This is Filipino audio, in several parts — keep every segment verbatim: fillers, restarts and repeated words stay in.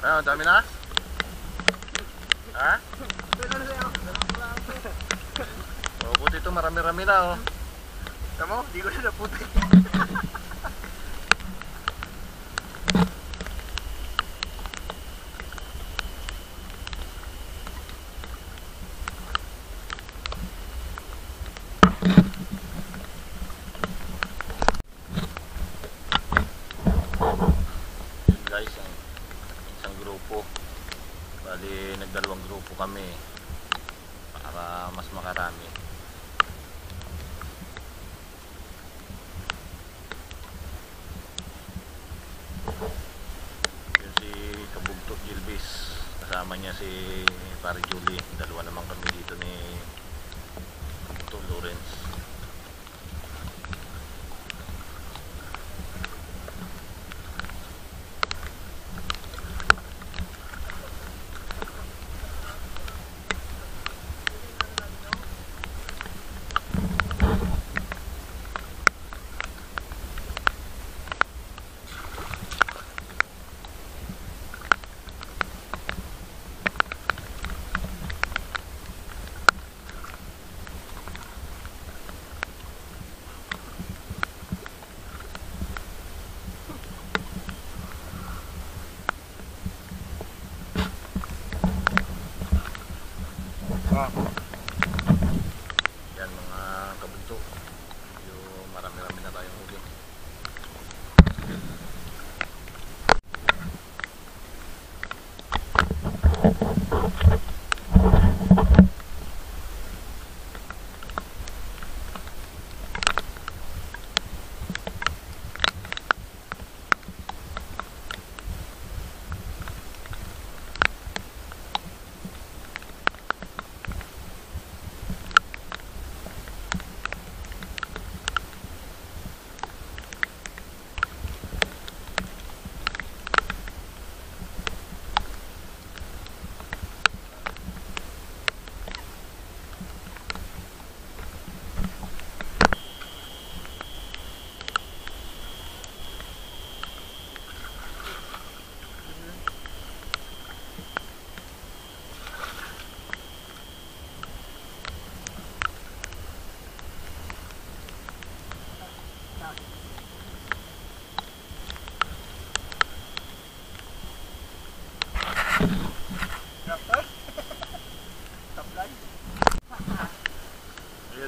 Ano, dami na? Ha? Oh, buti ito, marami-rami na, oh. Tama mo, di ko na naputi. Bali, nagdalawang grupo kami para mas makarami. Yun si Kabugto Gilbis, kasama niya si Pari Julie. Dalawa naman kami dito ni Kabugto Lawrence. Yan mga kabugto, yung marami-rami na tayong huli.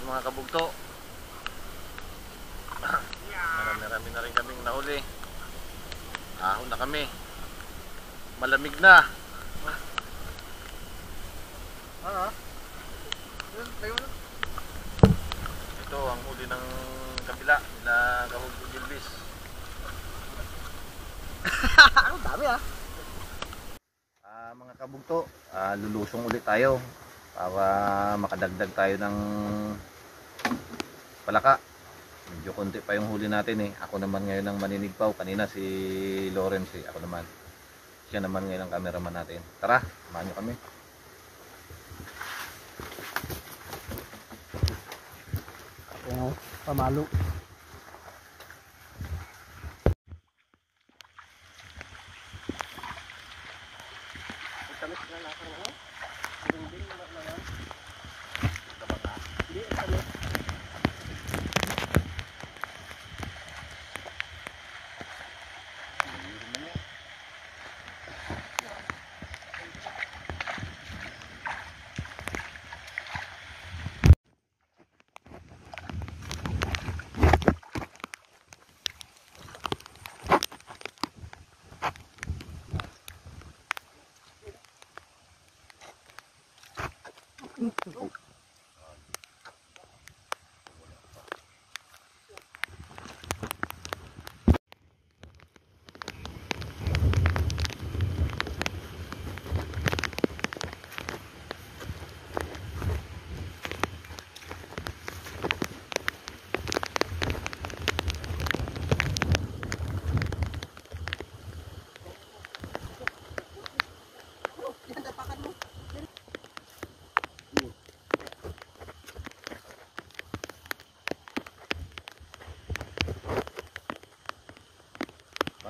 Mga kabugto, marami-rami na rin kaming nahuli. Ahon na kami, malamig na. Ito ang huli ng kabila nila Kabugto Gilbis. Ang dami ah. Ah, mga kabugto, ah, lulusong ulit tayo para makadagdag tayo ng palaka. Medyo konti pa yung huli natin eh. Ako naman ngayon ang maninigpaw. Kanina si Lawrence eh. Ako naman. Siya naman ngayon ang cameraman natin. Tara, samahan nyo kami. Ako pamalo. Oh.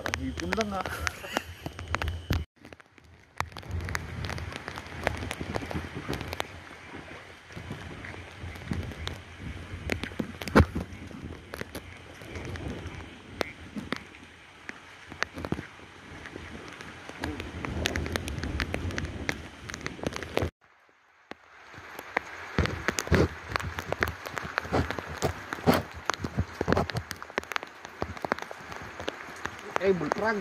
Parang hipon lang ha. cable truck.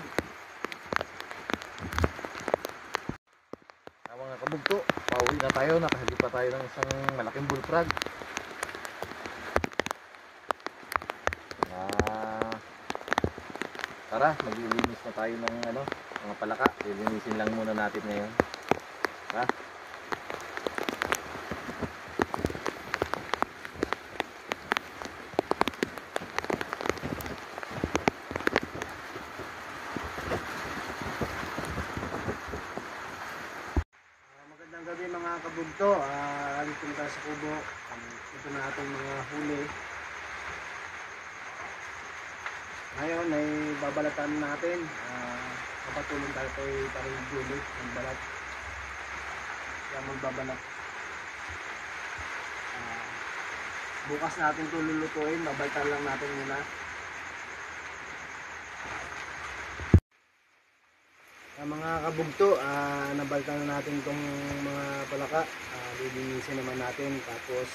Nah, mga kabugto, pauwi na tayo. Nakahagip pa tayo ng isang malaking bullfrog na ah, tara, maglilinis na tayo ng ano, mga palaka. Lilinisin lang muna natin ngayon, ha? Kabugto, uh, alis kami tayo sa kubo. Um, ito na ating mga huli. Ngayon ay babalatan natin. Uh, kapatulong tayo kay parang gulit ng balat. Kaya magbabalat. Uh, bukas natin ito lulutuin. Babalatan lang natin muna. Mga kabugto, uh, nabaltan na natin itong mga palaka. Uh, lilinisin naman natin, tapos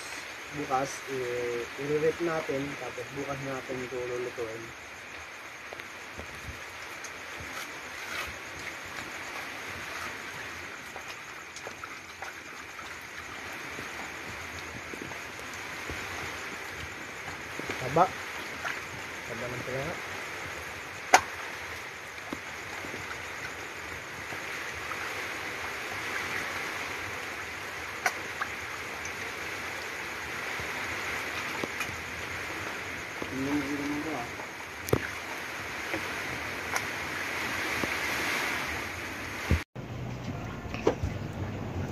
bukas eh, i-rip natin, tapos bukas natin ito lulutuin. Haba. Haba ng palaka.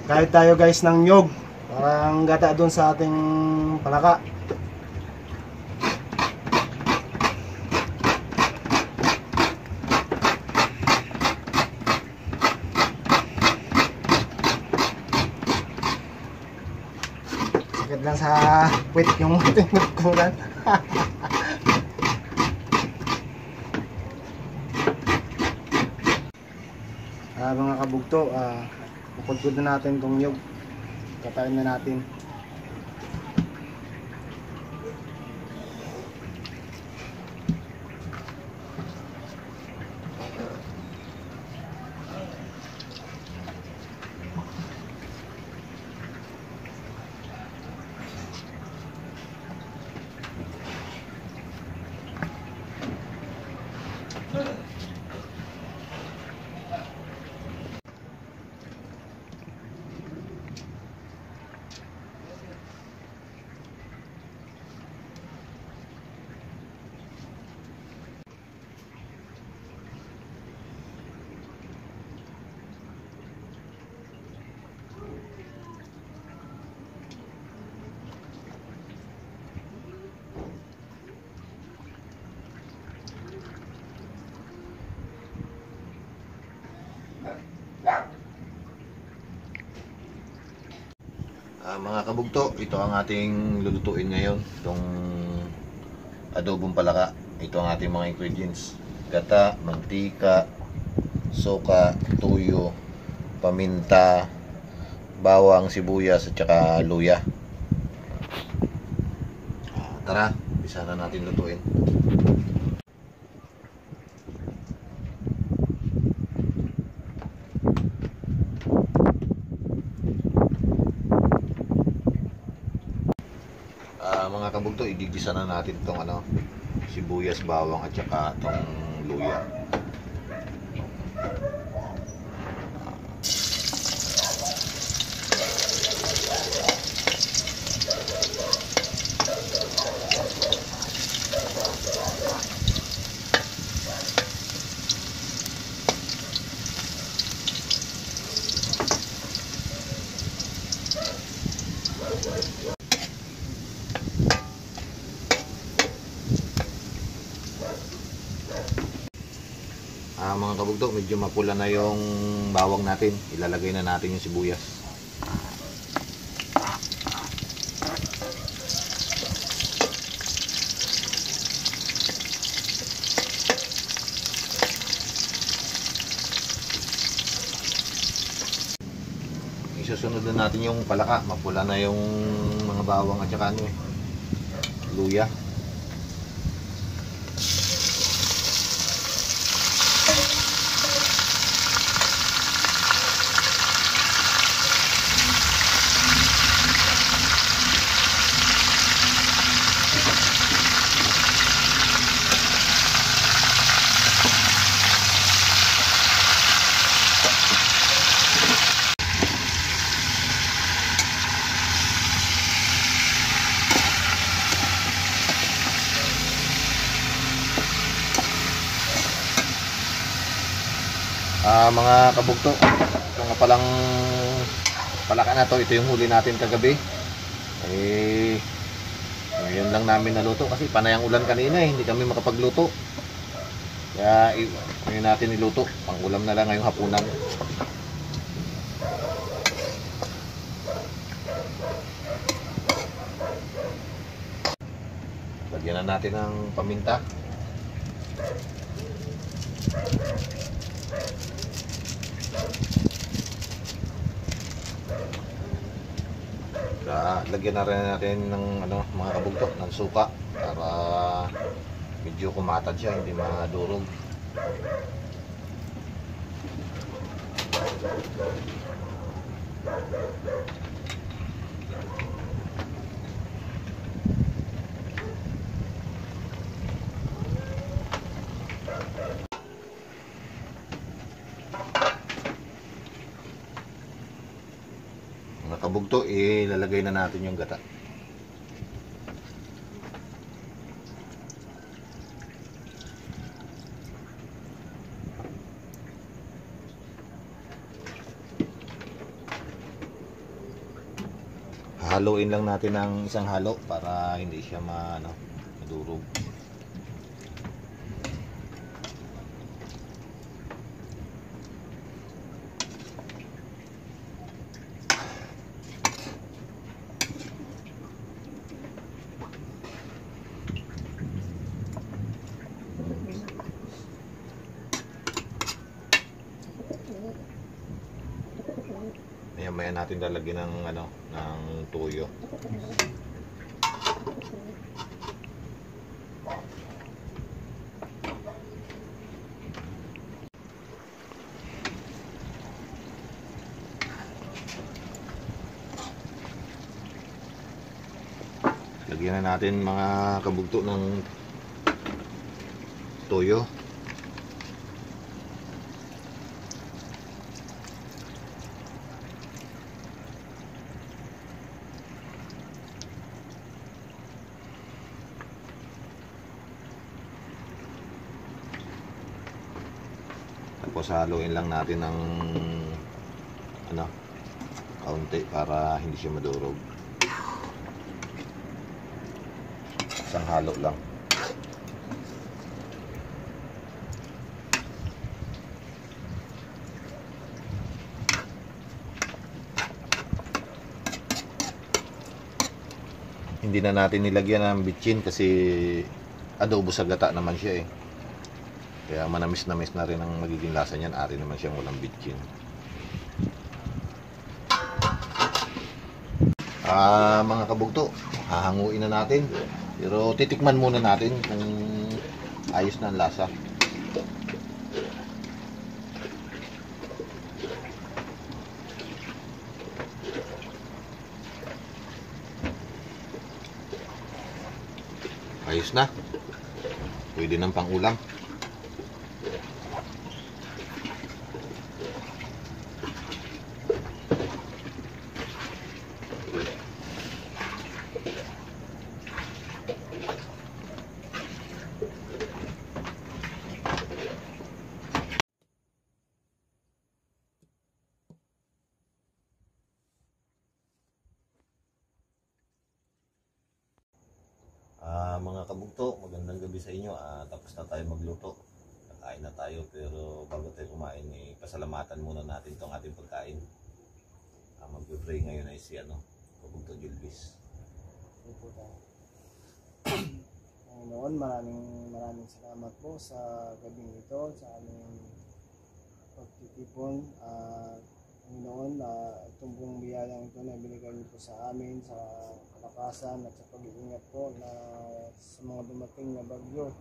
Kahit tayo guys ng nyog, parang gata doon sa ating palaka. Sakit lang sa wait yung ating magkulan. Ah, mga kabugto, ah, makuntod na natin itong nyog. Katain na natin. Uh, mga kabugto, ito ang ating lulutuin ngayon, itong adobong palaka. Ito ang ating mga ingredients: gata, mantika, soka, tuyo, paminta, bawang, sibuyas at saka luya. Uh, tara, umpisa na natin lutuin. Mga kabugto, idigisa na natin itong ano, sibuyas, bawang at saka itong luya. Ah, mga kabugto, medyo mapula na yung bawang natin. Ilalagay na natin yung sibuyas. Isusunod na natin yung palaka. Mapula na yung mga bawang at saka ano eh, luya. uh, mga kabugto, ito nga palang palaka na to. Ito yung huli natin kagabi. Eh, ngayon lang namin naluto kasi panay ang ulan kanina eh. Hindi kami makapagluto. Kaya ngayon natin niluto. Pang ulam na lang ngayong hapunan. Lagyan na natin ng paminta. At lagyan na rin natin ng ano, mga kabugto ng suka para medyo kumatad siya, hindi madurog. Kabugto, ilalagay na natin yung gata. Haluin lang natin ng isang halo para hindi siya ma, ano, madurog. Maya natin lalagyan ng ano, ng tuyo. Lagyan na natin mga kabugto ng tuyo. Tapos haluin lang natin ng ano, kaunti para hindi siya madurog. Isang halo lang. Hindi na natin nilagyan ng bitchin kasi adobo sa gata naman siya eh. Kaya manamis na mis na rin ang magiging lasa niyan. Ari naman siyang walang bitchin. Ah, mga kabugto, hahanguin na natin. Pero titikman muna natin kung ayos na ang lasa. Ayos na. Pwede ng pangulam. Uh, mga kabugto, magandang gabi sa inyo. Uh, tapos na tayo magluto. Nakain na tayo, pero bago tayo kumain, eh, pasalamatan muna natin itong ating pagkain. Uh, Mag-pray ngayon ay si ano, Kabugto Julvis. Hello po tayo. Noon, maraming maraming salamat po sa gabing ito, sa aming pagtitipon. Uh, Noon, uh, itong buong biyayang ito na binigay niyo po sa amin, sa kalakasan at sa pag-iingat po na sa mga dumating na bagyo.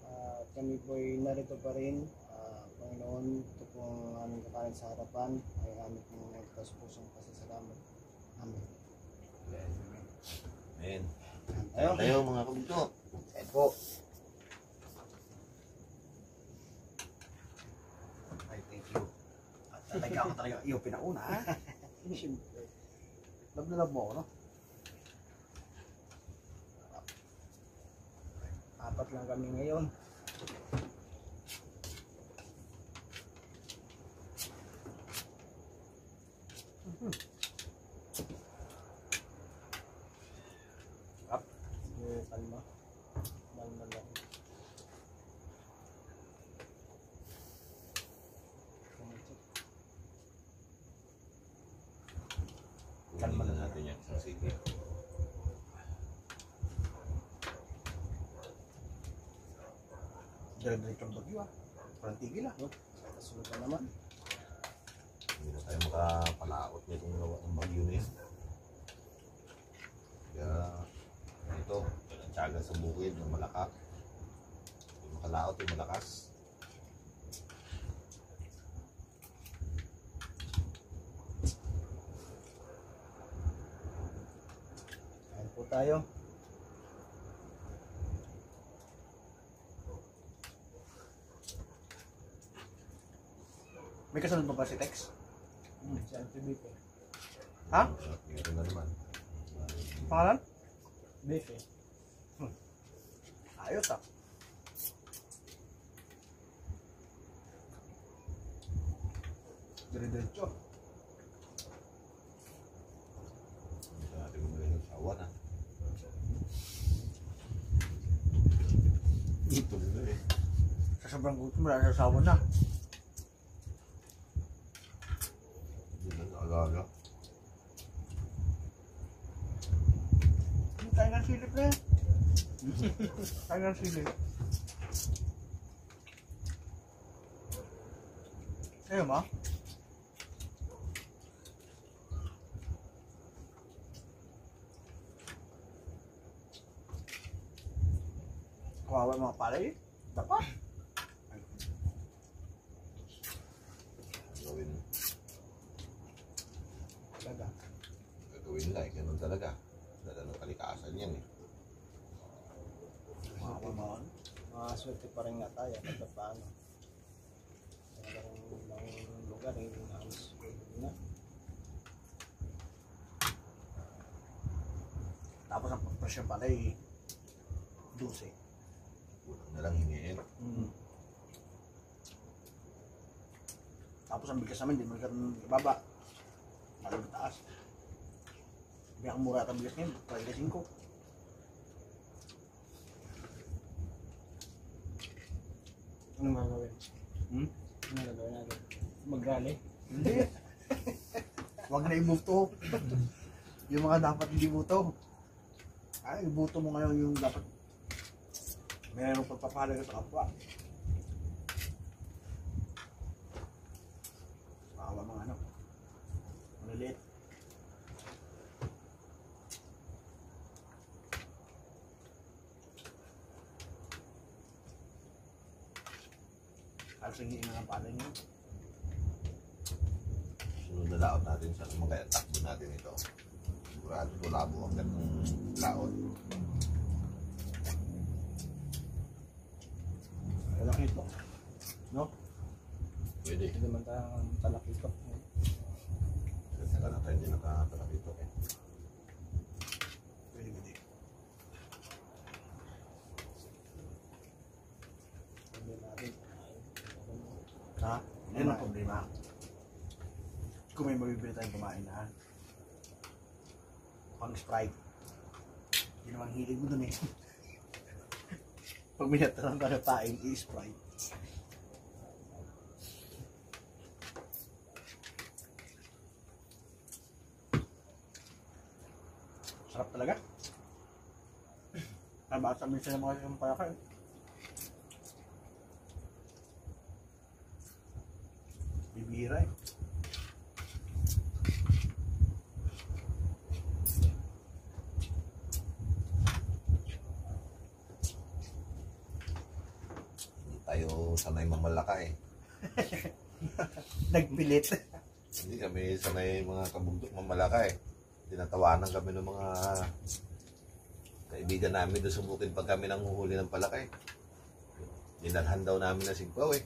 Uh, kami po ay narito pa rin. Uh, Panginoon, ito pong aming kakain sa harapan ay aming pong nagtaspusong pasasalamat. Amen. Amen. Ayon tayo mga kabugto. Ayon po. Ay, thank you. At talaga ako talaga iyo pinauna ha. Siyempre. Love na love mo ako, no? Apat lang kami ngayon. sini. Dari-dari bagyo, parang tigil ah. Kasunod na naman. Hindi na tayo makapalaot niya kung gawa ng bagyo na yan. Kaya ito, tsaga sa bukid ng malakak. Yung makalaot, yung malakas. Ayan po tayo. May kasunod pa ba si Tex? Hmm, si Auntie Befe. Ha? Mayroon na naman. Pangalan? Befe. Hmm. Ayos ah. Dire-diretso. Hindi natin gumawa ng sawan ah. Ito na eh. Sa sobrang gutom, wala na sawan ah. Agak-agak tangan silip deh. Tangan silip. Ayo ma. Kawawa mga palay. Dapat gawin lang, ganun talaga. Dala ng kalikasan yan eh. Makakamaon. Makaswerte pa rin nga tayo kapag paano. Ang lugar eh, naalos na. Tapos ang presyo pala eh, dose. Kulang na lang hingiin. Mm. Tapos ang bigas namin, di mo ganun ibaba. Malang taas. Yang murah atau biasanya paling singko. Ano gagawin? Hmm? Ano gagawin natin? Magrally? Hindi. Huwag na ibuto. Yung mga dapat hindi buto. Ay, ibuto mo ngayon yung dapat mayroong pagpapahalaga sa kapwa. Bakawa mga ano. Manulit. Singin na pala niyo. Sunod na laot natin sa mga takbo natin ito. Sigurado ko labo ang ganung laot. Talaki ito. No? Pwede. Hindi naman tayong talaki ito. Kasi ka na tayo hindi nakatalaki ito. Pwede hindi. Pwede natin. Ha? Yan ang problema. Kung may mabibili tayong kumain na pang Sprite. Yun ang hilig mo dun eh. Pag minata lang para pain, i-Sprite. Sarap talaga. Nabasa minsan yung mga palaka eh. Bibira eh. Hindi tayo sanay mamalaka eh. Nagpilit. Hindi kami sanay mga kabugtok mamalaka eh. Tinatawanan kami ng mga kaibigan namin doon sa bukid pag kami nanguhuli ng palaka eh. Dinalhan daw namin na sigpaw eh.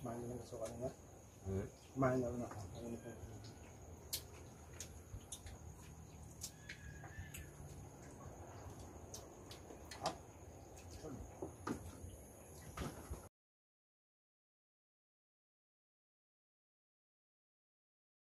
Main na lang sa kanina. Main na lang ako.